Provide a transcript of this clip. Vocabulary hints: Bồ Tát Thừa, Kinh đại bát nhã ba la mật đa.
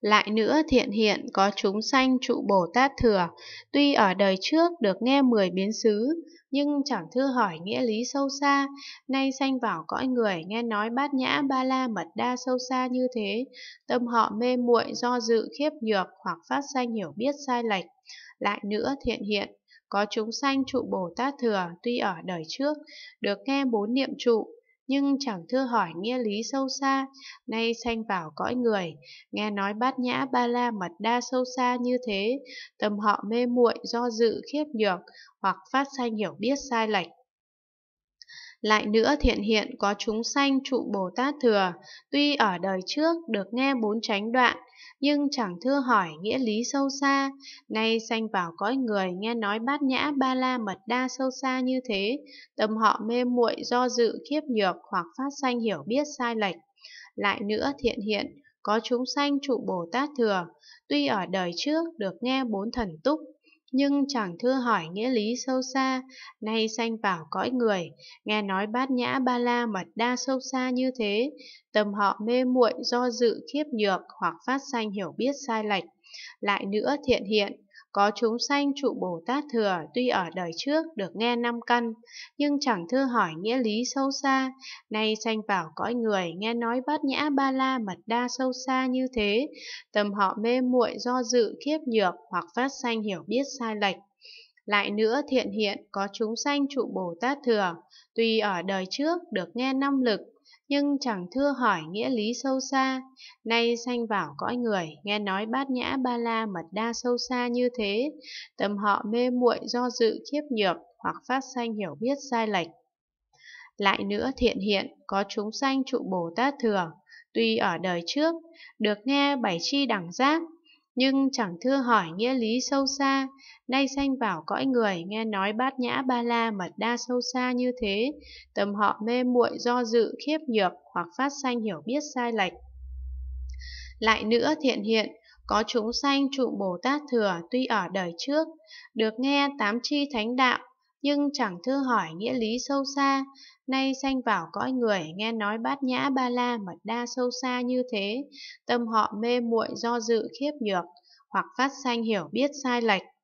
Lại nữa thiện hiện có chúng sanh trụ Bồ Tát Thừa, tuy ở đời trước được nghe 10 biến xứ, nhưng chẳng thư hỏi nghĩa lý sâu xa, nay sanh vào cõi người nghe nói bát nhã ba la mật đa sâu xa như thế, tâm họ mê muội do dự khiếp nhược hoặc phát sanh hiểu biết sai lệch. Lại nữa thiện hiện, có chúng sanh trụ Bồ Tát Thừa, tuy ở đời trước được nghe 4 niệm trụ, nhưng chẳng thưa hỏi nghĩa lý sâu xa, nay sanh vào cõi người nghe nói bát nhã ba la mật đa sâu xa như thế, tâm họ mê muội do dự khiếp nhược hoặc phát sanh hiểu biết sai lệch. Lại nữa thiện hiện có chúng sanh trụ Bồ Tát Thừa, tuy ở đời trước được nghe 4 chánh đoạn, nhưng chẳng thưa hỏi nghĩa lý sâu xa, nay sanh vào cõi người nghe nói bát nhã ba la mật đa sâu xa như thế, tâm họ mê muội do dự khiếp nhược hoặc phát sanh hiểu biết sai lệch. Lại nữa thiện hiện có chúng sanh trụ Bồ Tát Thừa, tuy ở đời trước được nghe 4 thần túc, nhưng chẳng thưa hỏi nghĩa lý sâu xa, nay sanh vào cõi người nghe nói bát nhã ba la mật đa sâu xa như thế, tâm họ mê muội do dự khiếp nhược hoặc phát sanh hiểu biết sai lệch. Lại nữa thiện hiện có chúng sanh trụ Bồ Tát Thừa, tuy ở đời trước được nghe 5 căn, nhưng chẳng thưa hỏi nghĩa lý sâu xa, nay sanh vào cõi người nghe nói bát nhã ba la mật đa sâu xa như thế, tâm họ mê muội do dự khiếp nhược hoặc phát sanh hiểu biết sai lệch. Lại nữa thiện hiện có chúng sanh trụ Bồ Tát Thừa, tuy ở đời trước được nghe 5 lực, nhưng chẳng thưa hỏi nghĩa lý sâu xa, nay sanh vào cõi người nghe nói bát nhã ba la mật đa sâu xa như thế, tâm họ mê muội do dự khiếp nhược hoặc phát sanh hiểu biết sai lệch. Lại nữa thiện hiện có chúng sanh trụ Bồ Tát Thừa, tuy ở đời trước được nghe 7 chi đẳng giác, nhưng chẳng thưa hỏi nghĩa lý sâu xa, nay sanh vào cõi người nghe nói bát nhã ba la mật đa sâu xa như thế, tâm họ mê muội do dự khiếp nhược hoặc phát sanh hiểu biết sai lệch. Lại nữa thiện hiện có chúng sanh trụ Bồ Tát Thừa, tuy ở đời trước được nghe 8 chi thánh đạo, nhưng chẳng thưa hỏi nghĩa lý sâu xa, nay sanh vào cõi người nghe nói bát nhã ba la mật đa sâu xa như thế, tâm họ mê muội do dự khiếp nhược hoặc phát sanh hiểu biết sai lệch.